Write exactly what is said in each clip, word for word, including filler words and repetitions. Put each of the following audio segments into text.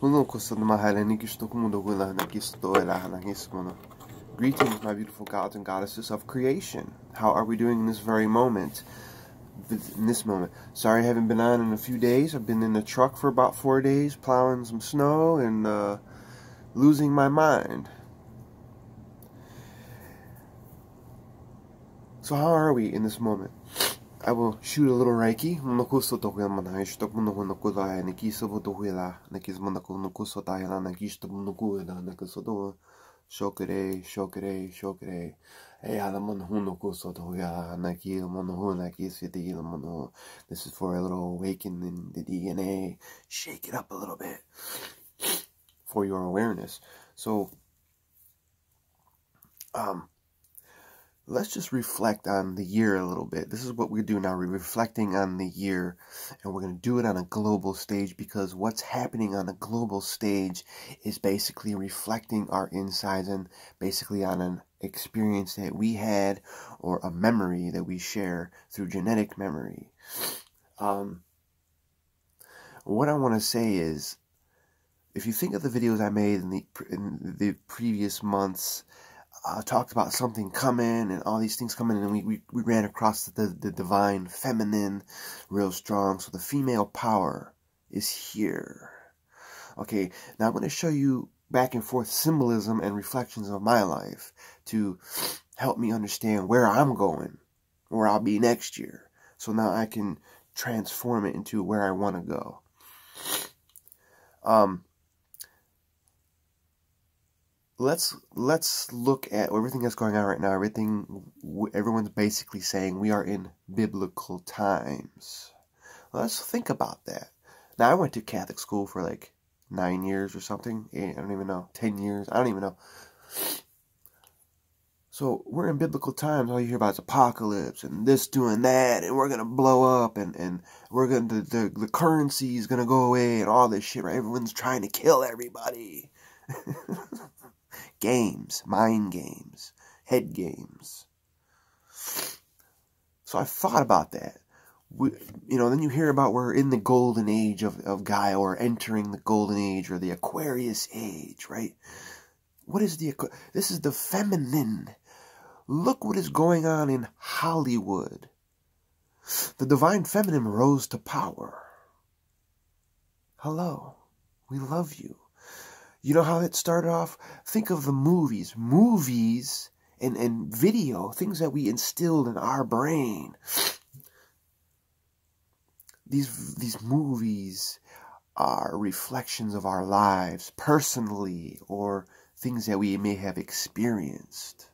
Gondolkoztad már, Hellenic, is Greetings, my beautiful gods and goddesses of creation. How are we doing in this very moment? In this moment. Sorry I haven't been on in a few days. I've been in the truck for about four days, plowing some snow and uh, losing my mind. So how are we in this moment? I will shoot a little Reiki. Shokere, shokere, shokere. This is for a little awakening the D N A. Shake it up a little bit for your awareness. So, um, let's just reflect on the year a little bit. This is what we do now. We're reflecting on the year, and we're going to do it on a global stage, because what's happening on a global stage is basically reflecting our insides and basically on an experience that we had or a memory that we share through genetic memory. Um, what I want to say is, if you think of the videos I made in the, in the previous months, Uh, talked about something coming and all these things coming, and we, we, we ran across the, the divine feminine real strong. So the female power is here. Okay, now I'm going to show you back and forth symbolism and reflections of my life to help me understand where I'm going, where I'll be next year. So now I can transform it into where I want to go. Um... Let's let's look at everything that's going on right now. Everything, everyone's basically saying we are in biblical times. Let's think about that. Now, I went to Catholic school for like nine years or something. Eight, I don't even know. Ten years. I don't even know. So we're in biblical times. All you hear about is apocalypse and this doing that, and we're gonna blow up, and and we're gonna the the, the currency is gonna go away, and all this shit. Right? Everyone's trying to kill everybody. Games, mind games, head games. So I thought about that. We, you know, then you hear about we're in the golden age of, of Gaia, or entering the golden age, or the Aquarius age, right? What is the, this is the feminine. Look what is going on in Hollywood. The divine feminine rose to power. Hello, we love you. You know how it started off? Think of the movies. Movies and, and video, things that we instilled in our brain. These, these movies are reflections of our lives personally, or things that we may have experienced.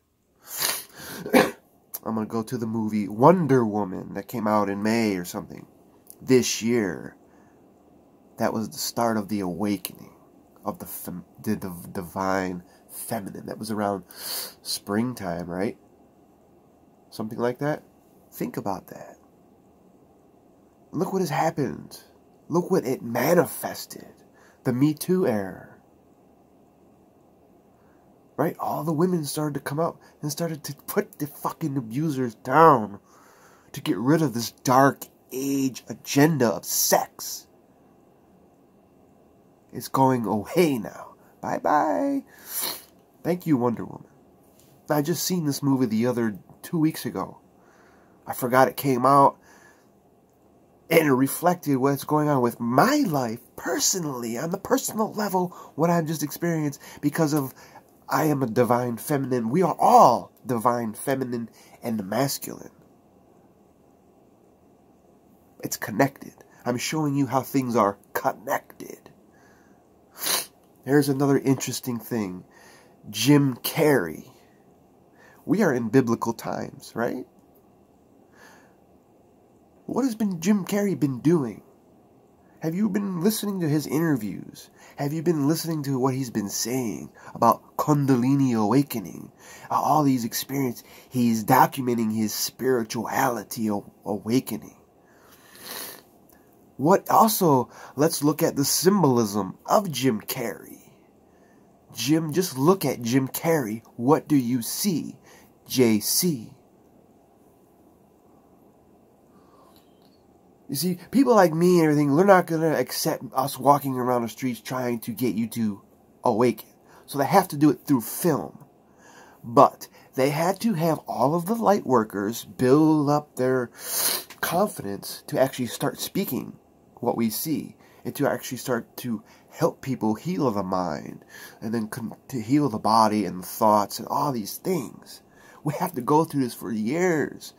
I'm going to go to the movie Wonder Woman that came out in May or something this year. That was the start of the awakening of the, fem the, the divine feminine. That was around springtime, right? Something like that. Think about that. Look what has happened. Look what it manifested. The Me Too era. Right? All the women started to come out and started to put the fucking abusers down, to get rid of this dark age agenda of sex. It's going away now. Bye-bye. Thank you, Wonder Woman. I just seen this movie the other two weeks ago. I forgot it came out. And it reflected what's going on with my life personally, on the personal level, what I've just experienced, because of I am a divine feminine. We are all divine feminine and masculine. It's connected. I'm showing you how things are connected. Here's another interesting thing. Jim Carrey. We are in biblical times, right? What has been Jim Carrey been doing? Have you been listening to his interviews? Have you been listening to what he's been saying about Kundalini awakening? All these experiences, he's documenting his spirituality awakening. What also, let's look at the symbolism of Jim Carrey. Jim, just look at Jim Carrey. What do you see? J C. You see, people like me and everything, they're not going to accept us walking around the streets trying to get you to awaken. So they have to do it through film. But they had to have all of the light workers build up their confidence to actually start speaking what we see, and to actually start to help people heal the mind, and then to heal the body and the thoughts and all these things. We have to go through this for years.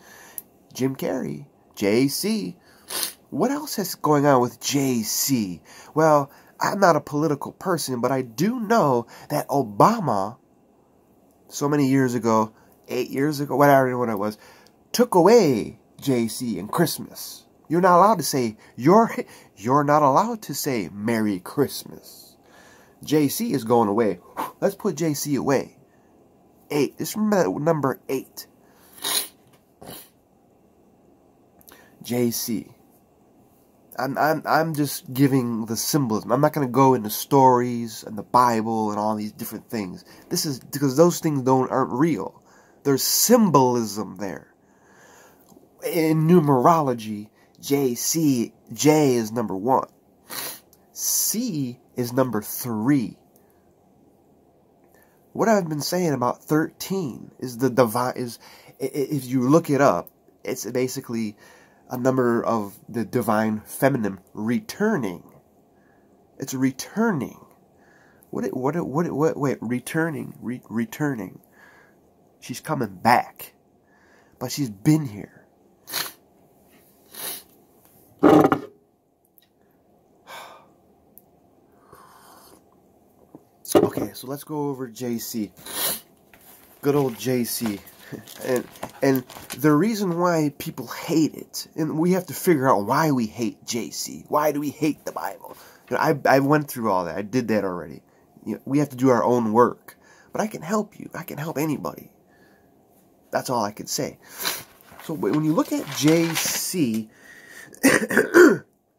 Jim Carrey, J C. What else is going on with J C? Well, I'm not a political person, but I do know that Obama, so many years ago, eight years ago, whatever when it was, took away J C and Christmas. You're not allowed to say, you're, you're not allowed to say Merry Christmas. J C is going away. Let's put J C away. Eight. Just remember that number eight. J C. I'm, I'm, I'm just giving the symbolism. I'm not going to go into stories and the Bible and all these different things. This is because those things don't aren't real. There's symbolism there. In numerology, J C, J is number one. C is number three. What I've been saying about thirteen is the divine, is, if you look it up, it's basically a number of the divine feminine returning. It's returning. What? It, what? It, what? It, what? Wait, returning, re, returning. She's coming back, but she's been here. Okay, so let's go over J C. Good old J C. And and the reason why people hate it, and we have to figure out why we hate J C. Why do we hate the Bible? You know, I I went through all that. I did that already. You know, we have to do our own work. But I can help you. I can help anybody. That's all I could say. So when you look at J C,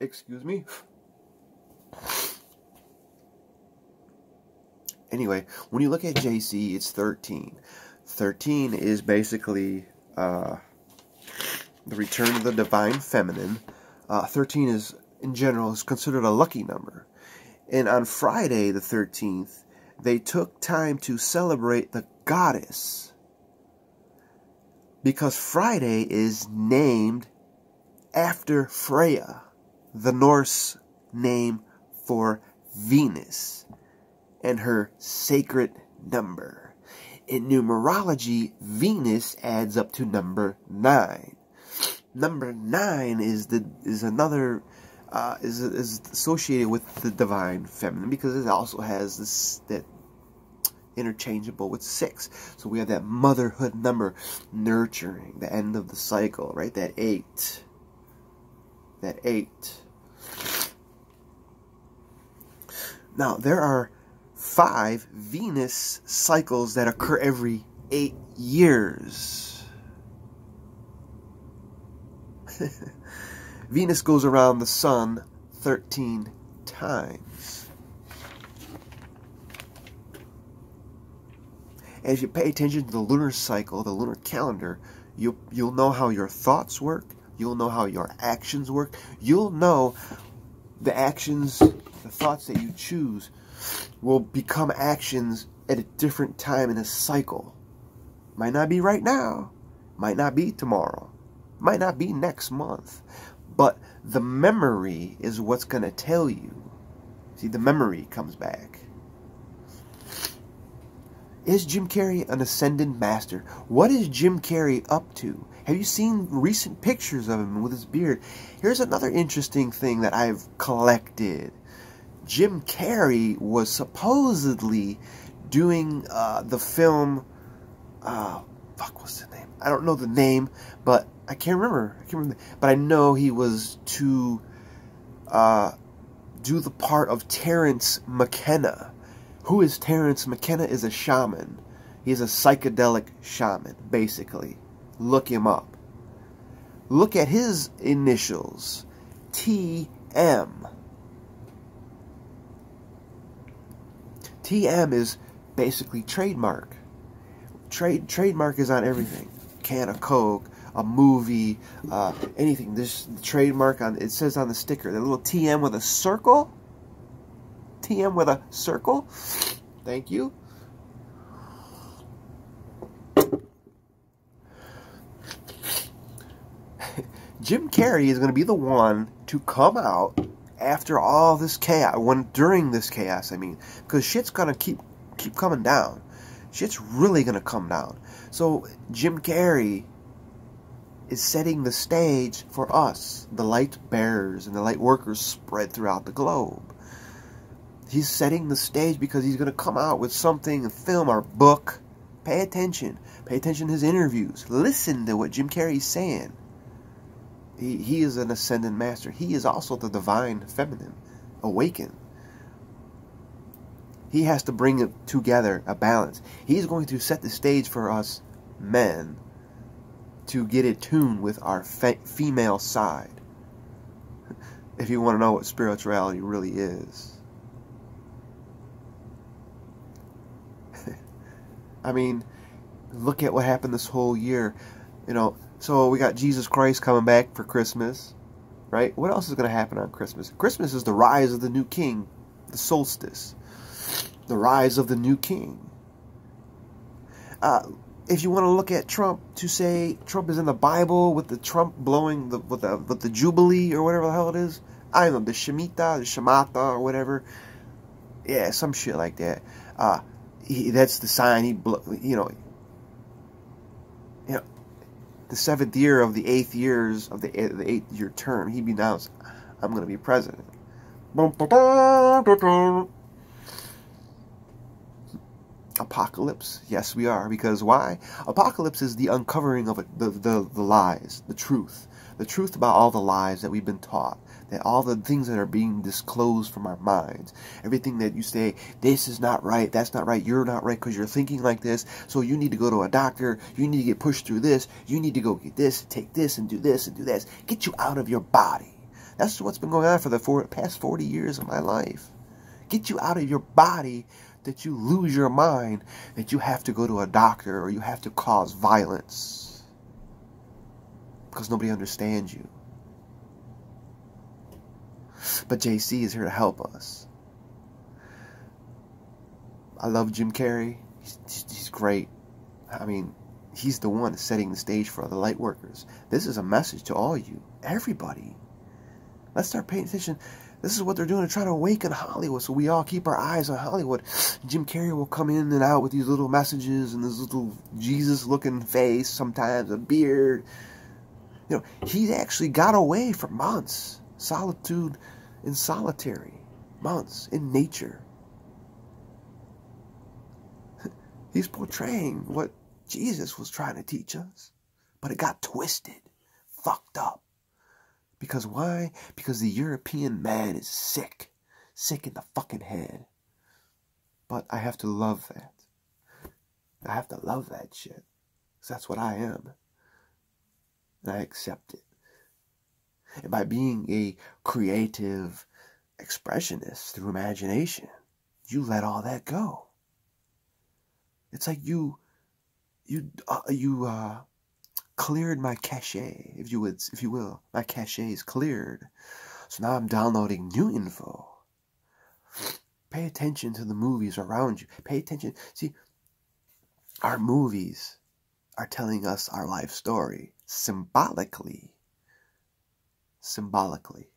excuse me. Anyway, when you look at J C, it's thirteen. thirteen is basically uh, the return of the divine feminine. Uh, thirteen is, in general, is considered a lucky number. And on Friday the thirteenth, they took time to celebrate the goddess, because Friday is named after Freya, the Norse name for Venus, and her sacred number. In numerology, Venus adds up to number nine. Number nine is the is another uh, is is associated with the divine feminine, because it also has this that interchangeable with six. So we have that motherhood number, nurturing, the end of the cycle, right? That eight. That eight. Now there are five Venus cycles that occur every eight years. Venus goes around the sun thirteen times. As you pay attention to the lunar cycle, the lunar calendar, you, you'll know how your thoughts work. You'll know how your actions work. You'll know the actions, the thoughts that you choose will become actions at a different time in a cycle. Might not be right now, might not be tomorrow, might not be next month, but the memory is what's going to tell you. See, the memory comes back. Is Jim Carrey an ascended master? What is Jim Carrey up to? Have you seen recent pictures of him with his beard? Here's another interesting thing that I've collected. Jim Carrey was supposedly doing uh, the film, uh, fuck, what's the name? I don't know the name, but I can't remember. I can't remember. But I know he was to uh, do the part of Terrence McKenna. Who is Terrence McKenna? Is a shaman. He is a psychedelic shaman, basically. Look him up. Look at his initials, T M. T M is basically trademark. Trade trademark is on everything. Can of Coke, a movie, uh, anything. This trademark on it says on the sticker, the little T M with a circle. T M with a circle. Thank you. Jim Carrey is going to be the one to come out after all this chaos, when during this chaos, I mean, because shit's going to keep keep coming down. Shit's really going to come down. So Jim Carrey is setting the stage for us, the light bearers and the light workers spread throughout the globe. He's setting the stage because he's going to come out with something, a film or book. Pay attention. Pay attention to his interviews. Listen to what Jim Carrey's saying. He, he is an ascendant master. He is also the divine feminine, awakened. He has to bring it together, a balance. He's going to set the stage for us men to get in tune with our fe female side. If you want to know what spirituality really is. I mean, look at what happened this whole year. You know, so we got Jesus Christ coming back for Christmas, right? What else is going to happen on Christmas? Christmas is the rise of the new king, the solstice, the rise of the new king. Uh, if you want to look at Trump to say Trump is in the Bible with the Trump blowing the with the with the Jubilee or whatever the hell it is, I don't know, the Shemitah, the Shemitah or whatever, yeah, some shit like that. Uh, he, that's the sign he blow, you know. You know, the seventh year of the eighth years of the the eighth year term, he announced, "I'm going to be president." Apocalypse, yes, we are, because why? Apocalypse is the uncovering of the the the lies, the truth, the truth about all the lies that we've been taught, that all the things that are being disclosed from our minds, everything that you say, this is not right, that's not right, you're not right because you're thinking like this, so you need to go to a doctor, you need to get pushed through this, you need to go get this, take this, and do this, and do this, get you out of your body. That's what's been going on for the four, past forty years of my life. Get you out of your body, that you lose your mind, that you have to go to a doctor, or you have to cause violence, because nobody understands you. But J C is here to help us. I love Jim Carrey. He's, he's great. I mean, he's the one setting the stage for the light workers. This is a message to all you, everybody. Let's start paying attention. This is what they're doing to try to awaken Hollywood, so we all keep our eyes on Hollywood. Jim Carrey will come in and out with these little messages and this little Jesus-looking face, sometimes a beard. You know, he's actually got away for months. Solitude in solitary months in nature. He's portraying what Jesus was trying to teach us, but it got twisted, fucked up. Because why? Because the European man is sick, sick in the fucking head. But I have to love that. I have to love that shit, because that's what I am, and I accept it. And by being a creative expressionist through imagination, you let all that go. It's like you, you, uh, you uh, cleared my cache, if you would, if you will. My cache is cleared, so now I'm downloading new info. Pay attention to the movies around you. Pay attention. See, our movies are telling us our life story symbolically. Symbolically.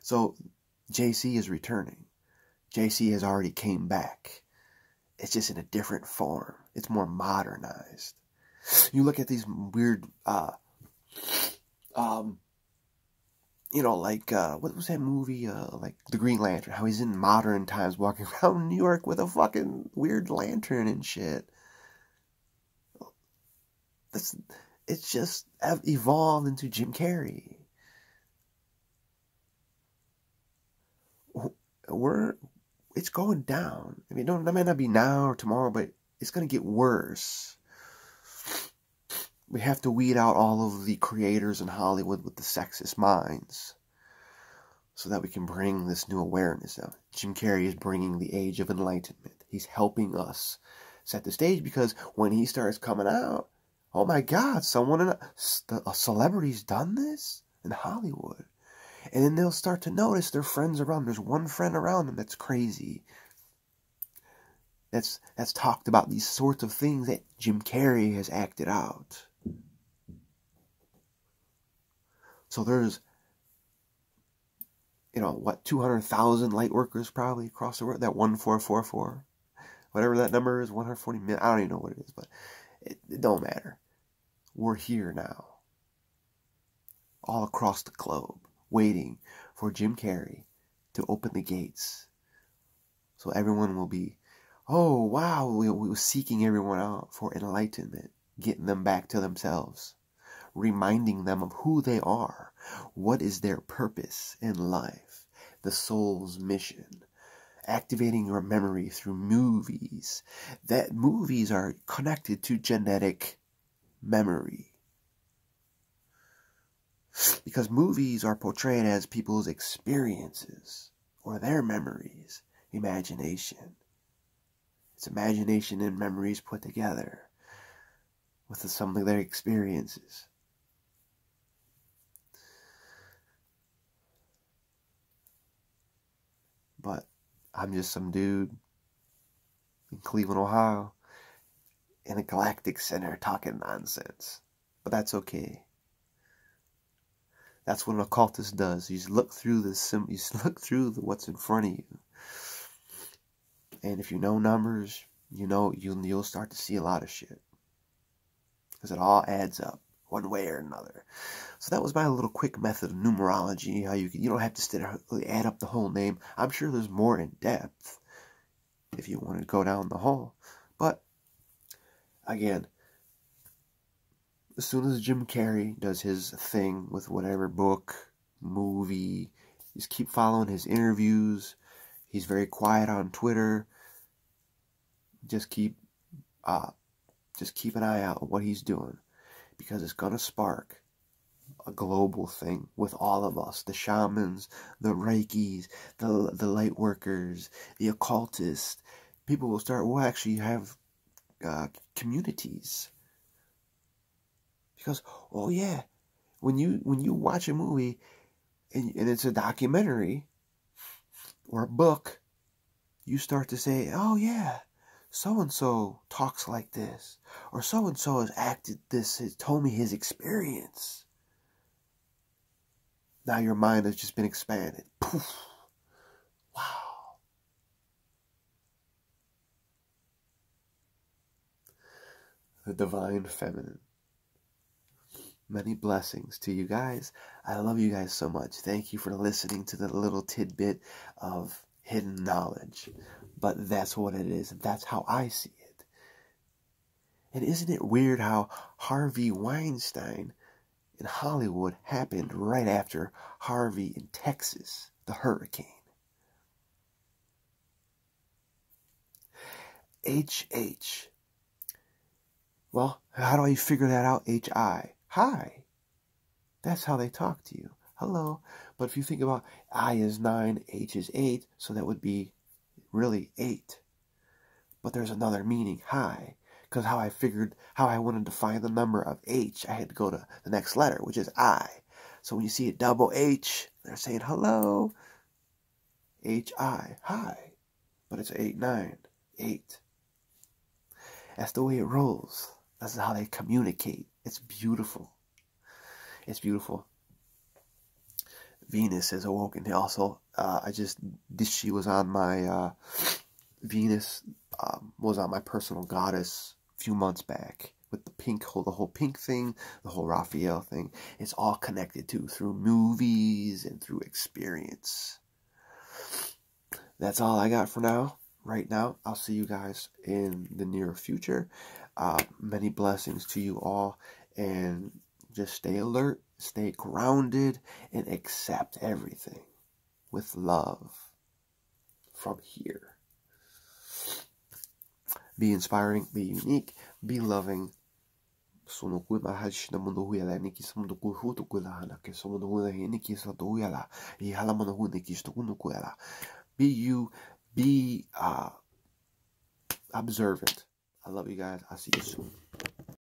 So J C is returning. J C has already came back. It's just in a different form. It's more modernized. You look at these weird, uh, um, you know, like uh, what was that movie? Uh, like the Green Lantern. How he's in modern times, walking around New York with a fucking weird lantern and shit. That's. It's just evolved into Jim Carrey. We're, it's going down. I mean, it might not be now or tomorrow, but it's going to get worse. We have to weed out all of the creators in Hollywood with the sexist minds, so that we can bring this new awareness out. Jim Carrey is bringing the age of enlightenment. He's helping us set the stage, because when he starts coming out, oh my God, someone, in a, a celebrity's done this in Hollywood. And then they'll start to notice their friends around. There's one friend around them that's crazy. That's, that's talked about these sorts of things that Jim Carrey has acted out. So there's, you know, what, two hundred thousand light workers probably across the world. That one four four four, whatever that number is, one hundred forty million. I don't even know what it is, but it, it don't matter. We're here now, all across the globe, waiting for Jim Carrey to open the gates. So everyone will be, oh, wow, we, we were seeking everyone out for enlightenment, getting them back to themselves, reminding them of who they are, what is their purpose in life, the soul's mission, activating your memory through movies, that movies are connected to genetic memory. Because movies are portrayed as people's experiences or their memories, imagination. It's imagination and memories put together with some of their experiences. But I'm just some dude in Cleveland, Ohio, in a galactic center talking nonsense. But that's okay. That's what an occultist does. You just look through the sim. You just look through the, what's in front of you. And if you know numbers, you know you'll you'll start to see a lot of shit, because it all adds up one way or another. So that was my little quick method of numerology. How you can, you don't have to add up the whole name. I'm sure there's more in depth if you want to go down the hall. But again, as soon as Jim Carrey does his thing with whatever book, movie, just keep following his interviews. He's very quiet on Twitter. Just keep, uh, just keep an eye out on what he's doing, because it's gonna spark a global thing with all of us: the shamans, the Reikis, the the light workers, the occultists. People will start. We'll actually have uh, communities. Because, oh yeah, when you when you watch a movie and, and it's a documentary or a book, you start to say, oh yeah, so-and-so talks like this, or so-and-so has acted this, has told me his experience. Now your mind has just been expanded. Poof. Wow. The divine feminine. Many blessings to you guys. I love you guys so much. Thank you for listening to the little tidbit of hidden knowledge. But that's what it is. That's how I see it. And isn't it weird how Harvey Weinstein in Hollywood happened right after Harvey in Texas, the hurricane? H H. Well, how do I figure that out? H I. Hi. That's how they talk to you. Hello. But if you think about I is nine, H is eight, so that would be really eight. But there's another meaning, hi, because how I figured, how I wanted to find the number of H, I had to go to the next letter, which is I. So when you see a double H, they're saying hello, H I, hi, but it's eight, nine, eight. That's the way it rolls. That's how they communicate. It's beautiful. It's beautiful. Venus has awoken. Also, uh, I just, this, she was on my, uh, Venus um, was on my personal goddess a few months back with the pink whole, the whole pink thing, the whole Raphael thing. It's all connected to through movies and through experience. That's all I got for now. Right now, I'll see you guys in the near future. Uh, many blessings to you all, and just stay alert, stay grounded, and accept everything with love from here. Be inspiring, be unique, be loving. Be you, be uh, observant. I love you guys. I'll see you soon.